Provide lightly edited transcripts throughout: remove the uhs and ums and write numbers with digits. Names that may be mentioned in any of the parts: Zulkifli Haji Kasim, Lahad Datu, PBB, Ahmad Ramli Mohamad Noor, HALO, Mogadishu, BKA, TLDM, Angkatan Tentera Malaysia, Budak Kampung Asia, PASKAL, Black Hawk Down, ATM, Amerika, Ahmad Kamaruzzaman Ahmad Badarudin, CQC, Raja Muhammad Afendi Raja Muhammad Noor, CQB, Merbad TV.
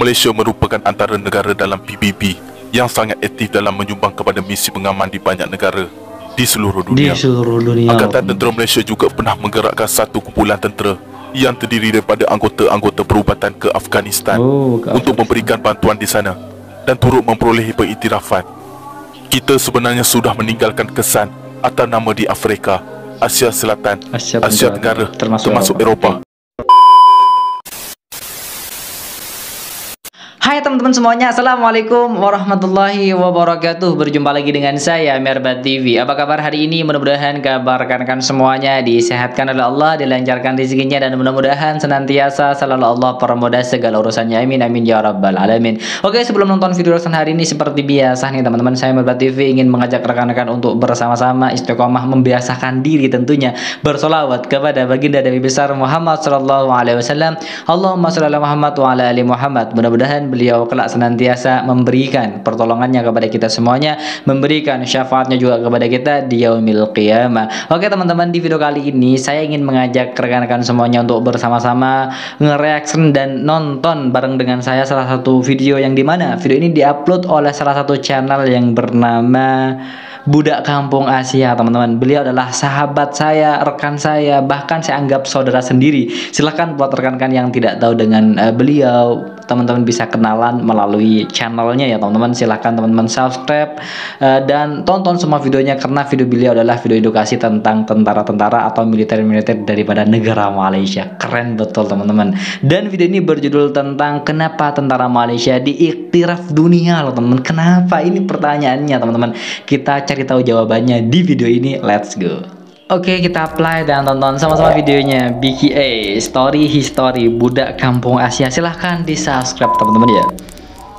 Malaysia merupakan antara negara dalam PBB yang sangat aktif dalam menyumbang kepada misi pengaman di banyak negara di seluruh dunia. Angkatan Tentera Malaysia juga pernah menggerakkan satu kumpulan tentera yang terdiri daripada anggota-anggota perubatan ke Afghanistan untuk memberikan bantuan di sana dan turut memperolehi pengiktirafan. Kita sebenarnya sudah meninggalkan kesan atas nama di Afrika, Asia Selatan, Asia Tenggara, termasuk Eropah. Hai teman-teman semuanya, Assalamualaikum warahmatullahi wabarakatuh. Berjumpa lagi dengan saya Merbad TV. Apa kabar hari ini? Mudah-mudahan kabar rekan-rekan semuanya disehatkan oleh Allah, dilancarkan rezekinya, dan mudah-mudahan senantiasa selalu Allah permudah segala urusannya. Amin amin ya rabbal alamin. Oke, sebelum nonton video urusan hari ini, seperti biasa nih teman-teman, saya Merbad TV ingin mengajak rekan-rekan untuk bersama-sama istiqomah membiasakan diri tentunya bersolawat kepada baginda Nabi besar Muhammad sallallahu alaihi wasallam. Allahumma shalli ala Muhammad wa ala ali Muhammad. Mudah-mudahan beliau kelak senantiasa memberikan pertolongannya kepada kita semuanya, memberikan syafaatnya juga kepada kita di yaumil qiyamah. Oke teman-teman, di video kali ini saya ingin mengajak rekan-rekan semuanya untuk bersama-sama ngereaction dan nonton bareng dengan saya salah satu video yang dimana video ini diupload oleh salah satu channel yang bernama Budak Kampung Asia. Teman-teman, beliau adalah sahabat saya, rekan saya, bahkan saya anggap saudara sendiri. Silahkan buat rekan-rekan yang tidak tahu dengan beliau, teman-teman bisa kenalan melalui channelnya ya teman-teman. Silahkan teman-teman subscribe dan tonton semua videonya, karena video beliau adalah video edukasi tentang tentara-tentara atau militer-militer daripada negara Malaysia. Keren betul teman-teman. Dan video ini berjudul tentang kenapa tentara Malaysia diiktiraf dunia loh teman-teman. Kenapa, ini pertanyaannya teman-teman. Kita cari tahu jawabannya di video ini. Let's go. Oke, kita play dan tonton sama-sama videonya. BKA Story History Budak Kampung Asia. Silahkan di subscribe teman-teman ya,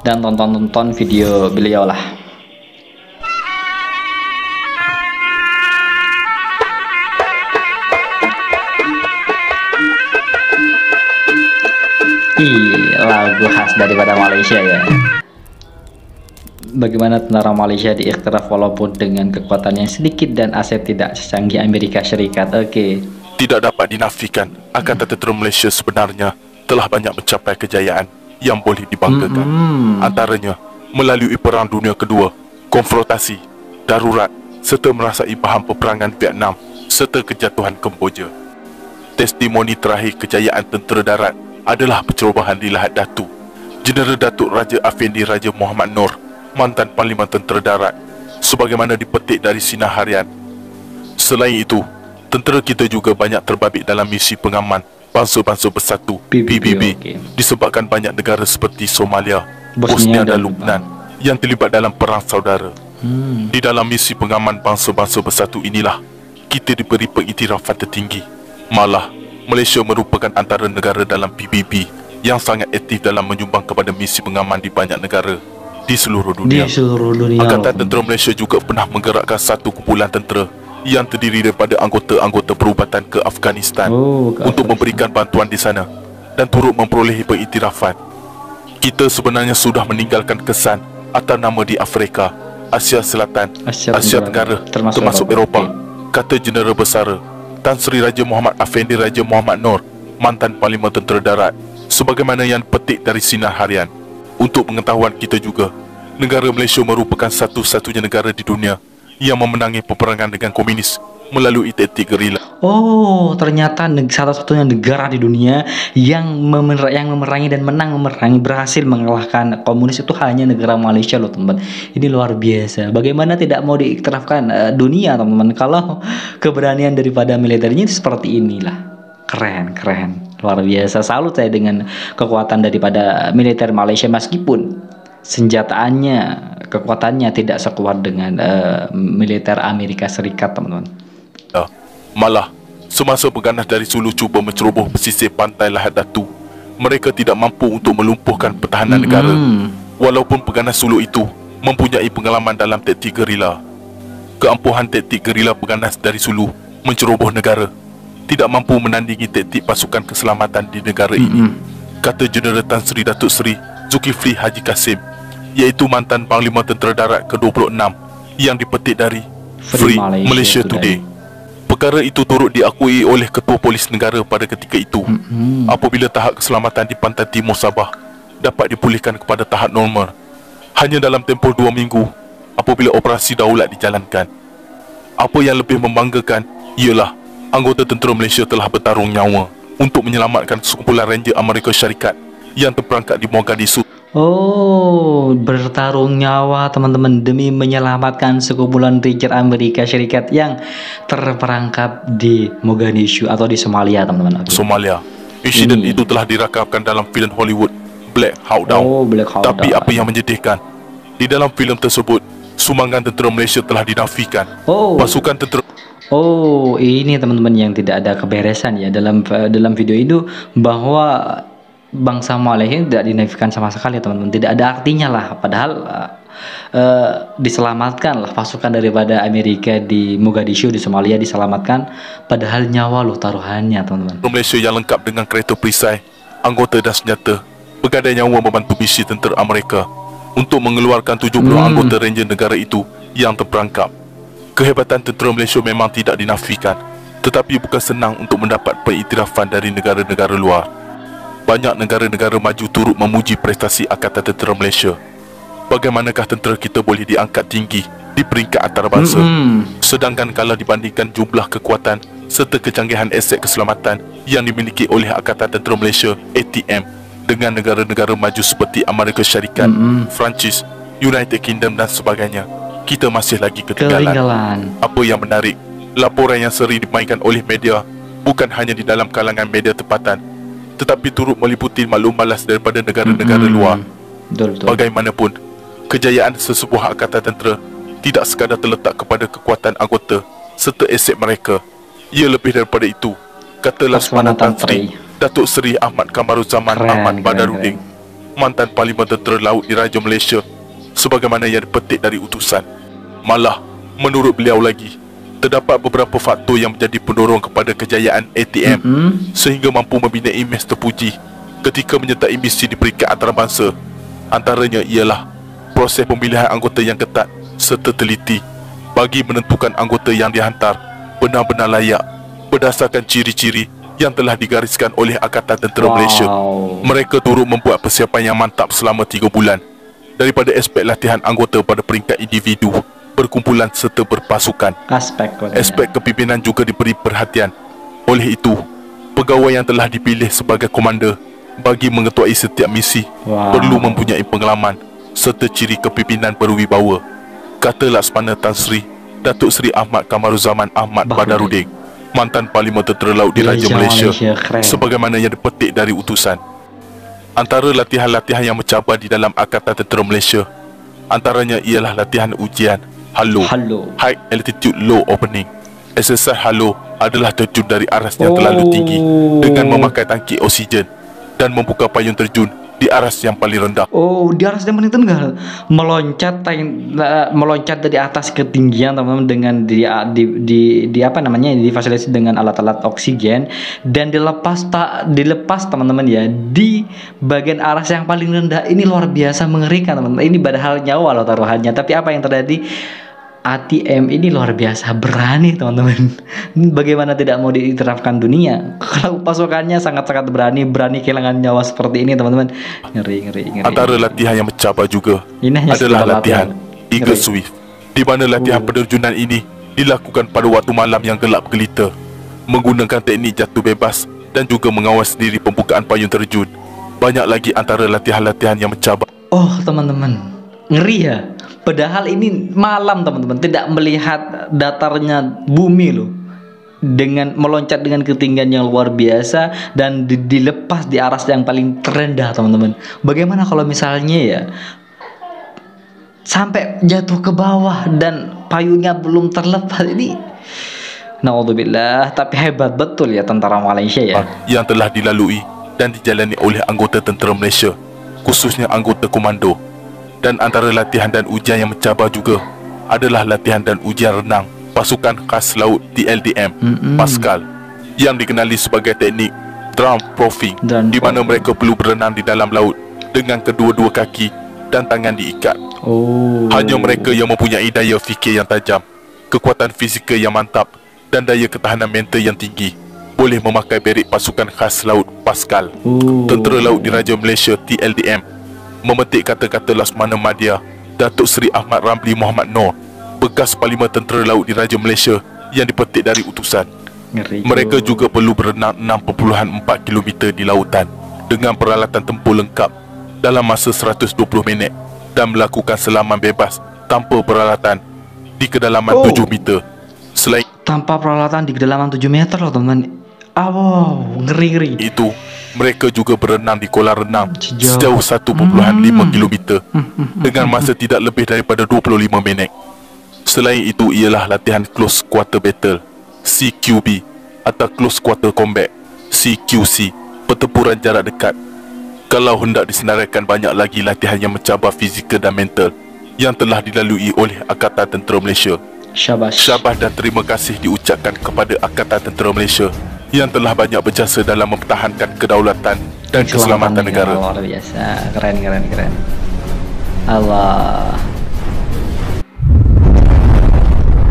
dan tonton video beliau lah. Lagu khas daripada Malaysia ya. Bagaimana tentara Malaysia diiktiraf walaupun dengan kekuatan yang sedikit dan aset tidak secanggih Amerika Syarikat. Oke. Tidak dapat dinafikan, Angkatan Tentera Malaysia sebenarnya telah banyak mencapai kejayaan yang boleh dibanggakan. Antaranya melalui Perang Dunia Kedua, konfrontasi darurat, serta merasai paham peperangan Vietnam serta kejatuhan Kemboja. Testimoni terakhir kejayaan tentera darat adalah pencerobohan di Lahad Datu. Jeneral Datuk Raja Afendi Raja Muhammad Noor, mantan Parlimen Tentera Darat, sebagaimana dipetik dari Sinar Harian. Selain itu, tentera kita juga banyak terbabit dalam misi pengaman bangsa-bangsa bersatu PBB, disebabkan banyak negara seperti Somalia, Bosnia dan Lubnan yang terlibat dalam perang saudara. Di dalam misi pengaman bangsa-bangsa bersatu inilah kita diberi pengiktirafan tertinggi. Malah, Malaysia merupakan antara negara dalam PBB yang sangat aktif dalam menyumbang kepada misi pengaman di banyak negara di seluruh dunia. Angkatan Tentera Malaysia juga pernah menggerakkan satu kumpulan tentera yang terdiri daripada anggota-anggota perubatan ke Afghanistan untuk memberikan bantuan di sana dan turut memperolehi pengiktirafan. Kita sebenarnya sudah meninggalkan kesan atas nama di Afrika, Asia Selatan, Asia Tenggara, termasuk Eropah, kata Jeneral Besar Tan Sri Raja Muhammad Afendi Raja Muhammad Noor, mantan Parlimen Tentera Darat, sebagaimana yang petik dari Sinar Harian. Untuk pengetahuan kita juga, negara Malaysia merupakan satu-satunya negara di dunia yang memenangi peperangan dengan komunis melalui taktik gerila. Oh, ternyata satu-satunya negara di dunia yang memerangi dan berhasil mengalahkan komunis itu hanya negara Malaysia loh teman-teman. Ini luar biasa. Bagaimana tidak mau diiktirafkan dunia teman-teman kalau keberanian daripada militernya itu seperti inilah. Keren, luar biasa. Salut saya dengan kekuatan daripada militer Malaysia, meskipun senjataannya, kekuatannya tidak sekuat dengan militer Amerika Serikat teman-teman. Malah, semasa pengganas dari Sulu cuba menceroboh pesisir pantai Lahad Datu, mereka tidak mampu untuk melumpuhkan pertahanan negara, walaupun pengganas Sulu itu mempunyai pengalaman dalam taktik gerila. Keampuhan taktik gerila pengganas dari Sulu menceroboh negara tidak mampu menandingi taktik pasukan keselamatan di negara ini, kata Jeneral Tan Sri Datuk Seri Zulkifli Haji Kasim, iaitu mantan Panglima Tentera Darat ke-26 yang dipetik dari Free Malaysia Today. Perkara itu turut diakui oleh Ketua Polis Negara pada ketika itu apabila tahap keselamatan di pantai timur Sabah dapat dipulihkan kepada tahap normal hanya dalam tempoh 2 minggu apabila operasi daulat dijalankan. Apa yang lebih membanggakan ialah anggota tentera Malaysia telah bertarung nyawa untuk menyelamatkan sekumpulan Ranger Amerika Syarikat yang terperangkap di Mogadishu. Oh, bertarung nyawa teman-teman demi menyelamatkan sekumpulan Ranger Amerika Syarikat yang terperangkap di Mogadishu atau di Somalia, teman-teman. Somalia. Insiden itu telah dirakamkan dalam filem Hollywood Black Hawk Down. Oh, Black Hawk Down. Apa yang menyedihkan, di dalam filem tersebut sumbangan tentera Malaysia telah dinafikan. Oh. Pasukan tentera. Oh, ini teman-teman yang tidak ada keberesan ya dalam video itu, bahwa bangsa Malaysia tidak dinafikan sama sekali, teman-teman. Tidak ada artinya lah, padahal diselamatkan lah pasukan daripada Amerika di Mogadishu, di Somalia diselamatkan, padahal nyawa loh taruhannya, teman-teman. Malaysia yang lengkap dengan kereta perisai, anggota dan senjata, bergadai nyawa membantu misi tentera Amerika untuk mengeluarkan 70 anggota Ranger negara itu yang terperangkap. Kehebatan tentera Malaysia memang tidak dinafikan, tetapi bukan senang untuk mendapat pengiktirafan dari negara-negara luar. Banyak negara-negara maju turut memuji prestasi Angkatan Tentera Malaysia. Bagaimanakah tentera kita boleh diangkat tinggi di peringkat antarabangsa, sedangkan kalau dibandingkan jumlah kekuatan serta kecanggihan aset keselamatan yang dimiliki oleh Angkatan Tentera Malaysia ATM dengan negara-negara maju seperti Amerika Syarikat, Perancis, United Kingdom dan sebagainya, kita masih lagi ketinggalan. Apa yang menarik, laporan yang sering dimainkan oleh media bukan hanya di dalam kalangan media tempatan, tetapi turut meliputi maklum balas daripada negara-negara luar. Betul. Bagaimanapun, kejayaan sesebuah angkatan tentera tidak sekadar terletak kepada kekuatan anggota serta aset mereka. Ia lebih daripada itu, kata Laksamana Tan Sri, Datuk Seri Ahmad Kamaruzzaman Ahmad Badarudin, mantan Parlimen Tentera Laut Diraja Malaysia, sebagaimana yang dipetik dari utusan. Malah, menurut beliau lagi, terdapat beberapa faktor yang menjadi pendorong kepada kejayaan ATM sehingga mampu membina imej terpuji ketika menyertai misi di peringkat antarabangsa. Antaranya ialah proses pemilihan anggota yang ketat serta teliti bagi menentukan anggota yang dihantar benar-benar layak berdasarkan ciri-ciri yang telah digariskan oleh Angkatan Tentera Malaysia. Mereka turut membuat persiapan yang mantap selama 3 bulan, daripada aspek latihan anggota pada peringkat individu, perkumpulan serta berpasukan. Aspek kepimpinan juga diberi perhatian. Oleh itu, pegawai yang telah dipilih sebagai komander bagi mengetuai setiap misi perlu mempunyai pengalaman serta ciri kepimpinan berwibawa, kata Laksamana Tan Sri, Datuk Seri Ahmad Kamaruzzaman Ahmad Badarudin, mantan Parlimen Tentera Laut Diraja Malaysia, sebagaimana yang dipetik dari utusan. Antara latihan-latihan yang mencabar di dalam Angkatan Tentera Malaysia, antaranya ialah latihan ujian HALO, High Altitude Low Opening. Exercise HALO adalah terjun dari aras yang terlalu tinggi dengan memakai tangki oksigen dan membuka payung terjun di aras yang paling rendah. Oh, di aras yang paling rendah, meloncat dari atas ketinggian, teman-teman, dengan di apa namanya, difasilitasi dengan alat-alat oksigen dan dilepas teman-teman ya di bagian aras yang paling rendah. Ini luar biasa mengerikan, teman-teman. Ini padahal nyawa loh taruhannya, tapi apa yang terjadi? ATM ini luar biasa berani, teman-teman. Bagaimana tidak mau diterapkan dunia kalau pasukannya sangat-sangat berani kehilangan nyawa seperti ini, teman-teman. Ngeri. Antara latihan yang mencabar juga adalah latihan Eagle Swift, di mana latihan penerjunan ini dilakukan pada waktu malam yang gelap gelita, menggunakan teknik jatuh bebas dan juga mengawal sendiri pembukaan payung terjun. Banyak lagi antara latihan-latihan yang mencabar. Oh, teman-teman, ngeri ya. Padahal ini malam, teman-teman, tidak melihat datarnya bumi loh. Dengan meloncat dengan ketinggian yang luar biasa dan dilepas di aras yang paling terendah, teman-teman. Bagaimana kalau misalnya ya sampai jatuh ke bawah dan payungnya belum terlepas? Ini naudzubillah, tapi hebat betul ya tentera Malaysia ya, yang telah dilalui dan dijalani oleh anggota tentera Malaysia, khususnya anggota komando. Dan antara latihan dan ujian yang mencabar juga adalah latihan dan ujian renang pasukan khas laut TLDM PASKAL, yang dikenali sebagai teknik drum profing, di mana mereka perlu berenang di dalam laut dengan kedua-dua kaki dan tangan diikat. Hanya mereka yang mempunyai daya fikir yang tajam, kekuatan fizikal yang mantap dan daya ketahanan mental yang tinggi boleh memakai beret pasukan khas laut PASKAL. Tentera Laut Diraja Malaysia TLDM memetik kata-kata Laksamana Madya Datuk Seri Ahmad Ramli Mohamad Noor, bekas Parlimen Tentera Laut Diraja Malaysia yang dipetik dari utusan. Mereka juga perlu berenang 6.4 km di lautan dengan peralatan tempur lengkap dalam masa 120 minit dan melakukan selaman bebas tanpa peralatan di kedalaman 7 meter. Selain tanpa peralatan di kedalaman 7 meter loh teman-teman. Ngeri-ngeri. Itu mereka juga berenang di kolam renang sejauh 1.5 km dengan masa tidak lebih daripada 25 minit. Selain itu ialah latihan Close Quarter Battle CQB atau Close Quarter Combat CQC, pertempuran jarak dekat. Kalau hendak disenaraikan, banyak lagi latihan yang mencabar fizikal dan mental yang telah dilalui oleh Angkatan Tentera Malaysia. Syabas dan terima kasih diucapkan kepada Angkatan Tentera Malaysia yang telah banyak berjasa dalam mempertahankan kedaulatan dan keselamatan negara. Luar biasa, keren. Allah.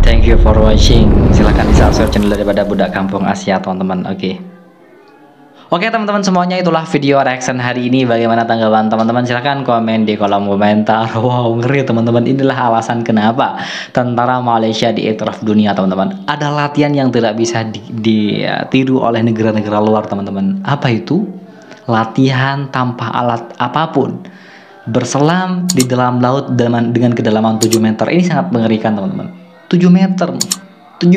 Thank you for watching. Silakan di-subscribe channel daripada Budak Kampung Asia teman-teman. Oke teman-teman semuanya, itulah video reaction hari ini. Bagaimana tanggapan teman-teman? Silahkan komen di kolom komentar. Ngeri teman-teman. Inilah alasan kenapa tentara Malaysia diiktiraf dunia teman-teman. Ada latihan yang tidak bisa ditiru oleh negara-negara luar teman-teman. Apa itu? Latihan tanpa alat apapun, berselam di dalam laut dengan kedalaman 7 meter. Ini sangat mengerikan teman-teman. 7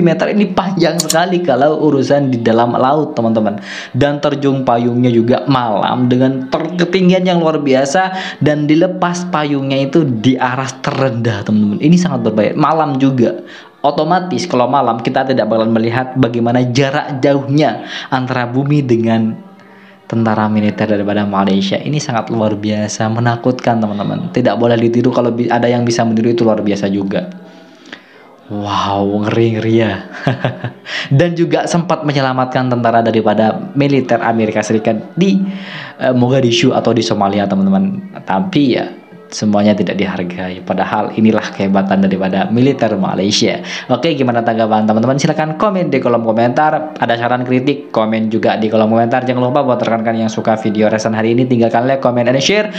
meter ini panjang sekali kalau urusan di dalam laut teman-teman. Dan terjun payungnya juga malam dengan ketinggian yang luar biasa, dan dilepas payungnya itu di arah terendah teman-teman. Ini sangat berbahaya. Malam juga otomatis, kalau malam kita tidak bakalan melihat bagaimana jarak jauhnya antara bumi dengan tentara militer daripada Malaysia. Ini sangat luar biasa, menakutkan teman-teman. Tidak boleh ditiru. Kalau ada yang bisa meniru itu luar biasa juga. Ngeri-ngeri ya. Dan juga sempat menyelamatkan tentara daripada militer Amerika Serikat di Mogadishu atau di Somalia teman-teman. Tapi ya semuanya tidak dihargai, padahal inilah kehebatan daripada militer Malaysia. Oke, gimana tanggapan teman-teman? Silahkan komen di kolom komentar. Ada saran kritik, komen juga di kolom komentar. Jangan lupa buat rekan-rekan yang suka video reaction hari ini, tinggalkan like, komen, and share,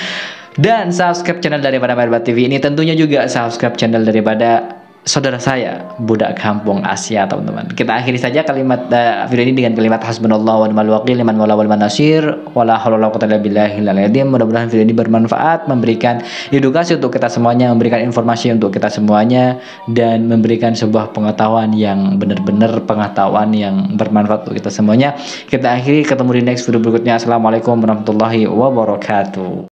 dan subscribe channel daripada Merbad TV ini. Tentunya juga subscribe channel daripada saudara saya, Budak Kampung Asia teman-teman. Kita akhiri saja kalimat video ini dengan kalimat hasbunallah wa ni'mal wakil liman wala wal nasir wala haula wala quwwata illa billahi al aliyyil azim. Mudah-mudahan video ini bermanfaat, memberikan edukasi untuk kita semuanya, memberikan informasi untuk kita semuanya, dan memberikan sebuah pengetahuan yang benar-benar pengetahuan yang bermanfaat untuk kita semuanya. Kita akhiri, ketemu di next video berikutnya. Assalamualaikum warahmatullahi wabarakatuh.